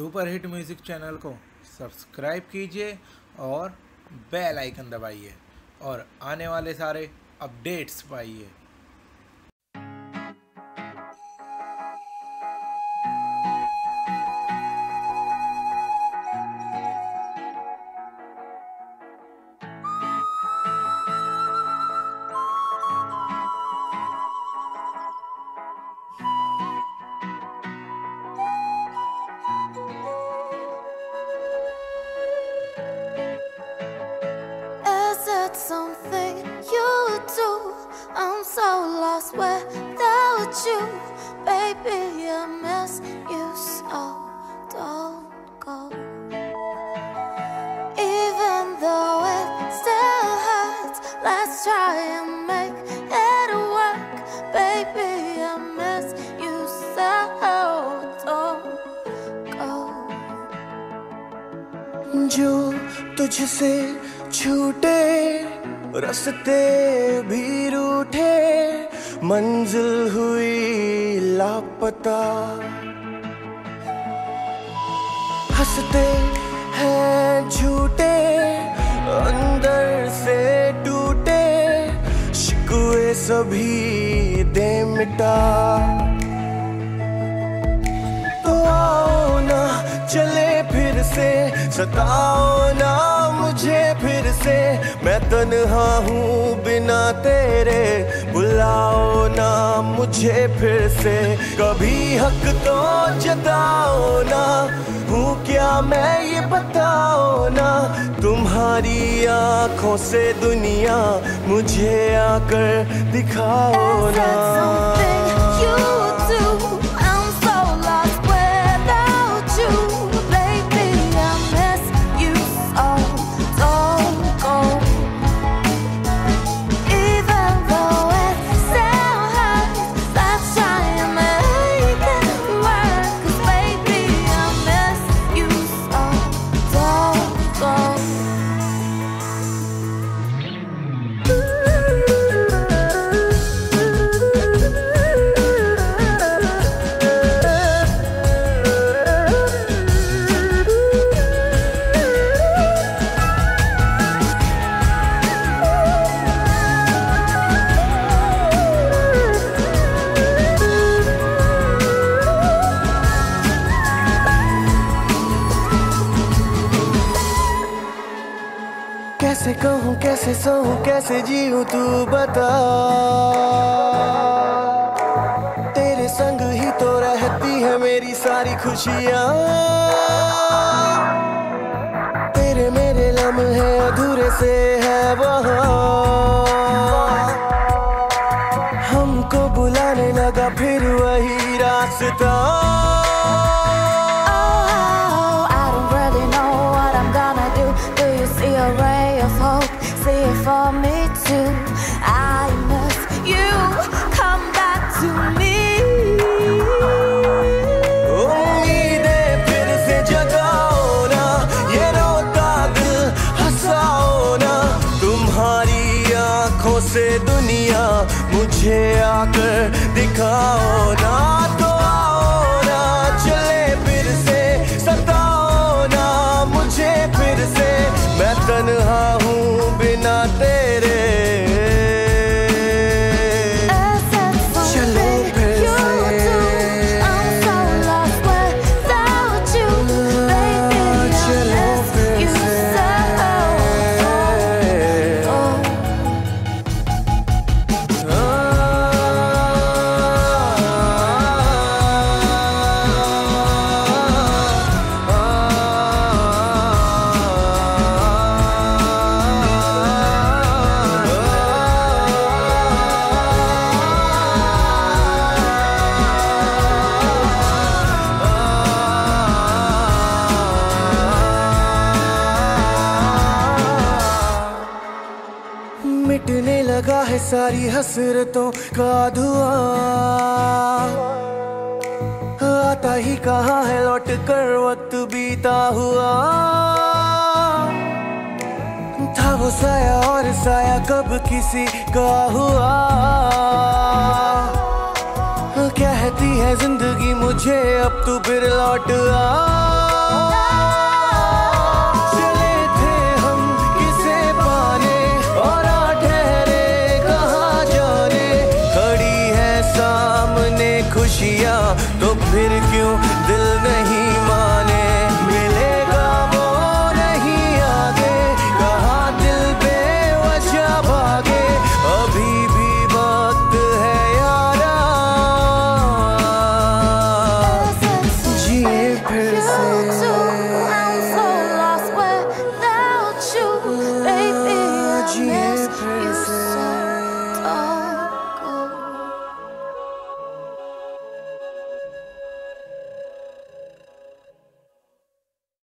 Super hit music channel को subscribe कीजिए और बेल आइकन दबाइए और आने वाले सारे अपडेट्स पाइए। Something you do, I'm so lost without you, baby. I miss you so, don't go. Even though it still hurts, let's try and make it work, baby. I miss you so, don't go. जो तुझसे छूटे रस्ते भी रूठे, मंजिल हुई लापता, हंसते हैं झूठे अंदर से टूटे, शिकवे सभी दे मिटा। तो आओ ना चले फिर से, सताओ ना मुझे फिर से, मैं तन्हा हूँ बिना तेरे, बुलाओ ना मुझे फिर से, कभी हक तो जताओ ना, हूँ क्या मैं ये बताओ ना। तुम्हारी आँखों से दुनिया मुझे आकर दिखाओ ना। कैसे कहूँ कैसे सहूँ कैसे जीऊँ तू बता, तेरे संग ही तो रहती है मेरी सारी खुशियाँ, तेरे मेरे लम्हे अधूरे से है वहाँ, हमको बुलाने लगा फिर वही रास्ता। For me too, I miss you, come back to me. उम्मीदें फिर से जगाओ ना, ये रोता दिल हंसाओ ना, तुम्हारी आँखों से दुनिया मुझे आकर दिखाओ ना। तो आओ ना चले फिर से, सताओ ना मुझे फिर से, मैं तन्हा हूँ बिना तेरे, चले फिर मिटने लगा है सारी हसरतों का धुआं, आता ही कहाँ है लौट कर वक्त बीता हुआ, था वो साया और साया कब किसी का हुआ, कहती है जिंदगी मुझे अब तू फिर लौट आ। खुशियाँ तो फिर